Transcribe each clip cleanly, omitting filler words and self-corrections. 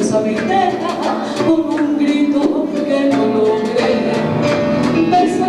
Esa ventana con un grito que lo note, esa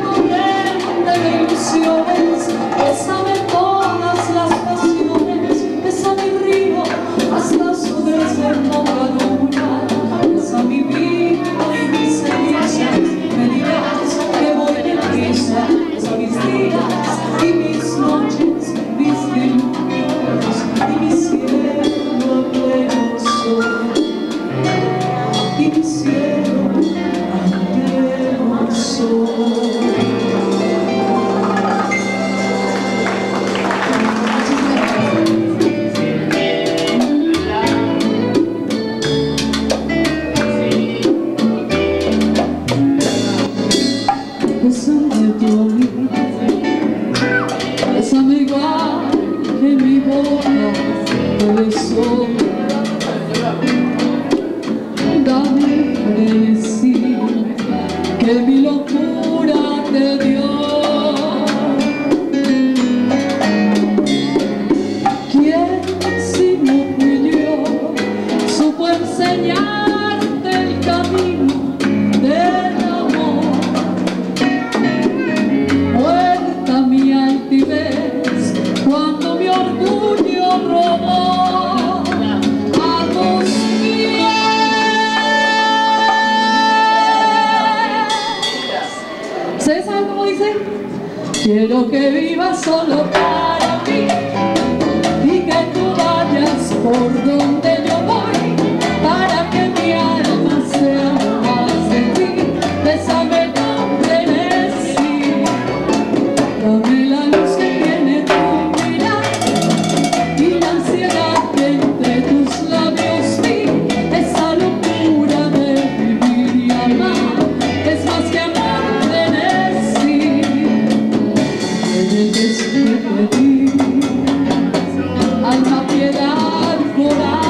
corriente de ilusiones, esa ventana eso, dame decir que mi locura te dio. ¿Quién si no fui yo supo enseñarte el camino del amor? Muerta mi altivez cuando mi orgullo robó a tus pies. ¿Ustedes saben cómo dice? Quiero que vivas solo para mí y que tú vayas por donde yo voy, para que mi alma sea más de ti. Bésame tan feliz, dame la luz que tiene tu mirar y la ansiedad que entre tus labios vi. Esa locura de vivir y amar es más que amor de decir. En el despedir alma, piedad, corazón.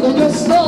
donde estoy.